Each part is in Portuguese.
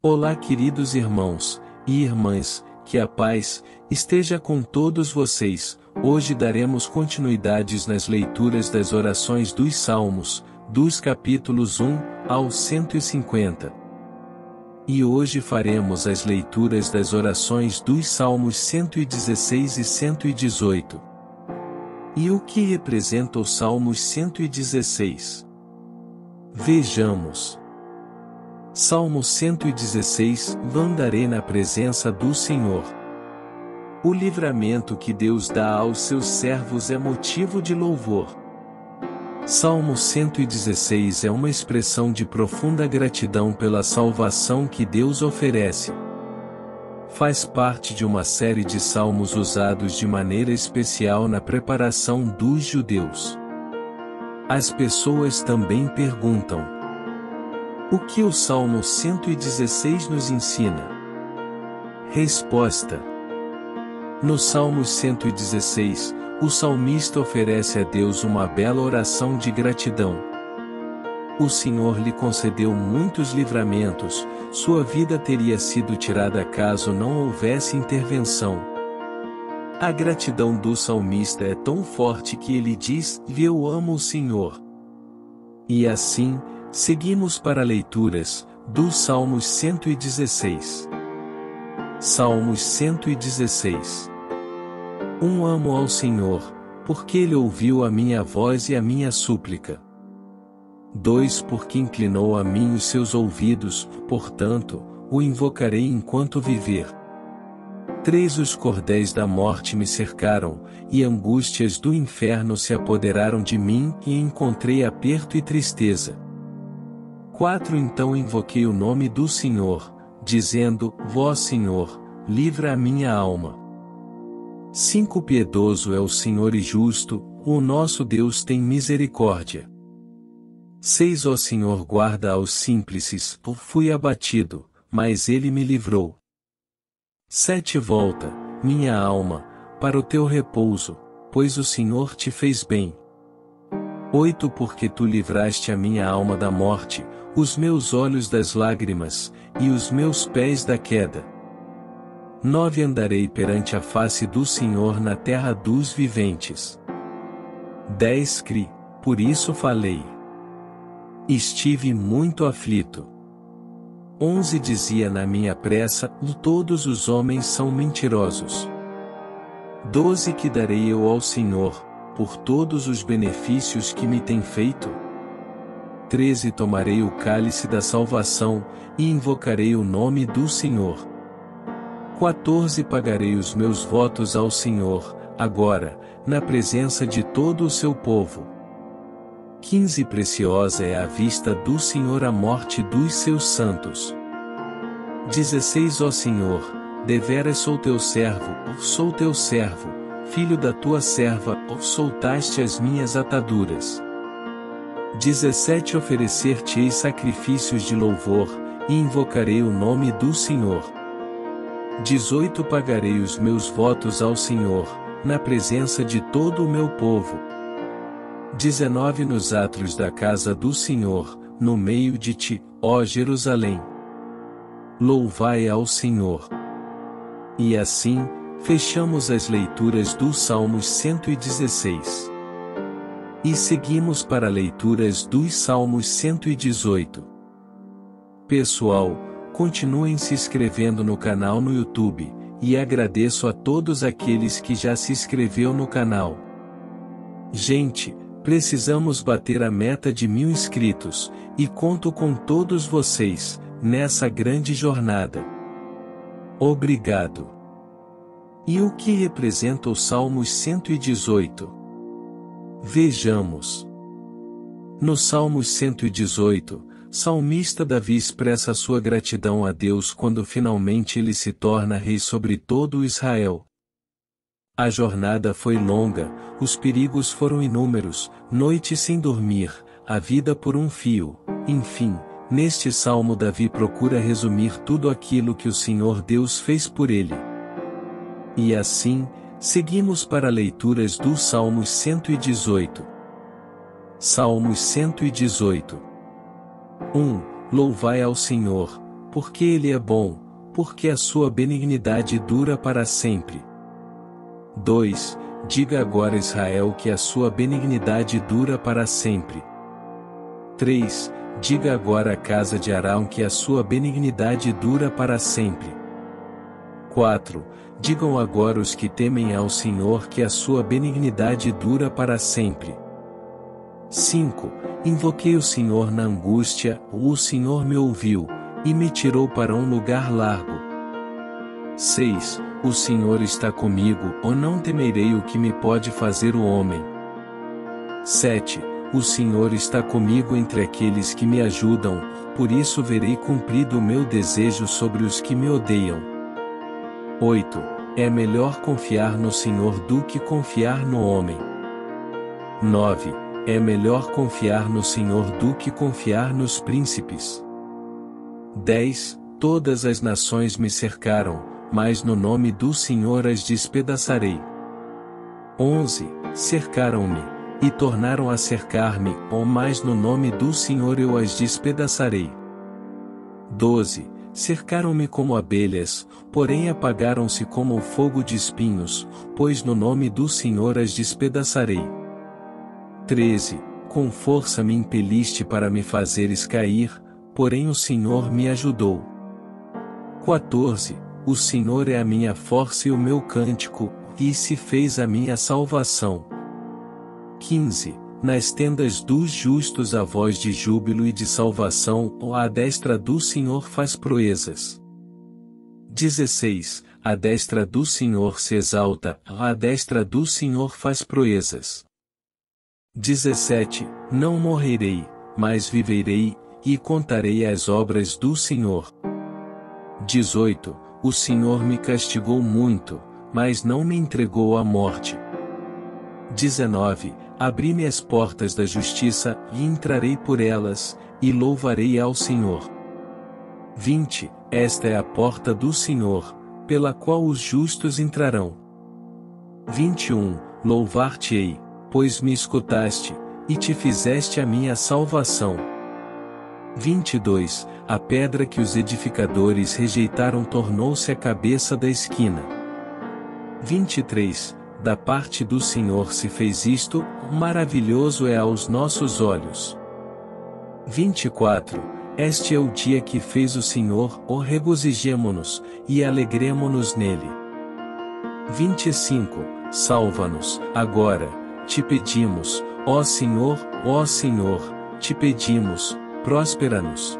Olá, queridos irmãos e irmãs, que a paz esteja com todos vocês. Hoje daremos continuidades nas leituras das orações dos Salmos, dos capítulos 1 ao 150. E hoje faremos as leituras das orações dos Salmos 116 e 118. E o que representa o Salmos 116? Vejamos. Salmo 116, andarei na presença do Senhor. O livramento que Deus dá aos seus servos é motivo de louvor. Salmo 116 é uma expressão de profunda gratidão pela salvação que Deus oferece. Faz parte de uma série de salmos usados de maneira especial na preparação dos judeus. As pessoas também perguntam: o que o Salmo 116 nos ensina? Resposta: no Salmo 116, o salmista oferece a Deus uma bela oração de gratidão. O Senhor lhe concedeu muitos livramentos, sua vida teria sido tirada caso não houvesse intervenção. A gratidão do salmista é tão forte que ele diz: eu amo o Senhor. E assim, seguimos para leituras dos Salmos 116. Salmos 116. Amo ao Senhor, porque Ele ouviu a minha voz e a minha súplica. 2. Porque inclinou a mim os seus ouvidos, portanto, o invocarei enquanto viver. 3. Os cordéis da morte me cercaram, e angústias do inferno se apoderaram de mim, e encontrei aperto e tristeza. 4. Então invoquei o nome do Senhor, dizendo: vós, Senhor, livra a minha alma. 5. Piedoso é o Senhor e justo, o nosso Deus tem misericórdia. 6. Ó Senhor, guarda aos simples, fui abatido, mas Ele me livrou. 7. Volta, minha alma, para o teu repouso, pois o Senhor te fez bem. 8. Porque tu livraste a minha alma da morte, os meus olhos das lágrimas, e os meus pés da queda. 9. Andarei perante a face do Senhor na terra dos viventes. 10. Cri, por isso falei. Estive muito aflito. 11. Dizia na minha pressa: todos os homens são mentirosos. 12. Que darei eu ao Senhor, por todos os benefícios que me tem feito? 13. Tomarei o cálice da salvação, e invocarei o nome do Senhor. 14. Pagarei os meus votos ao Senhor, agora, na presença de todo o seu povo. 15. Preciosa é à vista do Senhor a morte dos seus santos. 16. Ó Senhor, deveras sou teu servo, filho da tua serva, soltaste as minhas ataduras. 17. Oferecer-te-ei sacrifícios de louvor, e invocarei o nome do Senhor. 18. Pagarei os meus votos ao Senhor, na presença de todo o meu povo. 19. Nos átrios da casa do Senhor, no meio de ti, ó Jerusalém, louvai ao Senhor. E assim, fechamos as leituras dos Salmos 116. E seguimos para leituras dos Salmos 118. Pessoal, continuem se inscrevendo no canal no YouTube, e agradeço a todos aqueles que já se inscreveu no canal. Gente, precisamos bater a meta de 1000 inscritos, e conto com todos vocês nessa grande jornada. Obrigado! E o que representa o Salmos 118? Vejamos. No Salmos 118, salmista Davi expressa sua gratidão a Deus quando finalmente ele se torna rei sobre todo Israel. A jornada foi longa, os perigos foram inúmeros, noites sem dormir, a vida por um fio, enfim, neste salmo Davi procura resumir tudo aquilo que o Senhor Deus fez por ele. E assim, seguimos para leituras dos Salmos 118. Salmos 118. 1. Louvai ao Senhor, porque Ele é bom, porque a sua benignidade dura para sempre. 2. Diga agora Israel que a sua benignidade dura para sempre. 3. Diga agora a casa de Arão que a sua benignidade dura para sempre. 4. Digam agora os que temem ao Senhor que a sua benignidade dura para sempre. 5. Invoquei o Senhor na angústia, o Senhor me ouviu, e me tirou para um lugar largo. 6. O Senhor está comigo, ou não temerei o que me pode fazer o homem. 7. O Senhor está comigo entre aqueles que me ajudam, por isso verei cumprido o meu desejo sobre os que me odeiam. 8. É melhor confiar no Senhor do que confiar no homem. 9. É melhor confiar no Senhor do que confiar nos príncipes. 10. Todas as nações me cercaram, mas no nome do Senhor as despedaçarei. 11. Cercaram-me, e tornaram a cercar-me, mas no nome do Senhor eu as despedaçarei. 12. Cercaram-me como abelhas, porém apagaram-se como o fogo de espinhos, pois no nome do Senhor as despedaçarei. 13. Com força me impeliste para me fazeres cair, porém o Senhor me ajudou. 14. O Senhor é a minha força e o meu cântico, e se fez a minha salvação. 15. Nas tendas dos justos a voz de júbilo e de salvação, a destra do Senhor faz proezas. 16. A destra do Senhor se exalta, a destra do Senhor faz proezas. 17. Não morrerei, mas viverei, e contarei as obras do Senhor. 18. O Senhor me castigou muito, mas não me entregou à morte. 19. Abri-me as portas da justiça, e entrarei por elas, e louvarei ao Senhor. 20. Esta é a porta do Senhor, pela qual os justos entrarão. 21. Louvar-te-ei, pois me escutaste, e te fizeste a minha salvação. 22. A pedra que os edificadores rejeitaram tornou-se a cabeça da esquina. 23. Da parte do Senhor se fez isto, maravilhoso é aos nossos olhos. 24. Este é o dia que fez o Senhor, regozijemo-nos, e alegremo-nos nele. 25. Salva-nos, agora, te pedimos, ó Senhor, te pedimos, próspera-nos.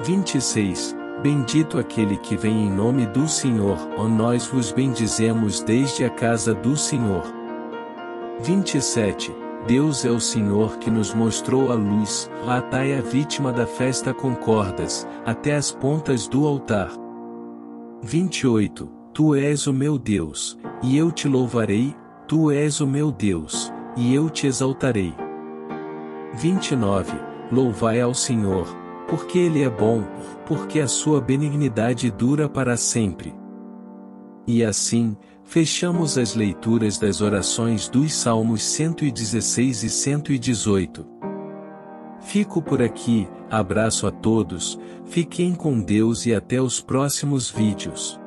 26. Bendito aquele que vem em nome do Senhor, nós vos bendizemos desde a casa do Senhor. 27. Deus é o Senhor que nos mostrou a luz, atai a vítima da festa com cordas, até as pontas do altar. 28. Tu és o meu Deus, e eu te louvarei, tu és o meu Deus, e eu te exaltarei. 29. Louvai ao Senhor, porque Ele é bom, porque a sua benignidade dura para sempre. E assim, fechamos as leituras das orações dos Salmos 116 e 118. Fico por aqui, abraço a todos, fiquem com Deus e até os próximos vídeos.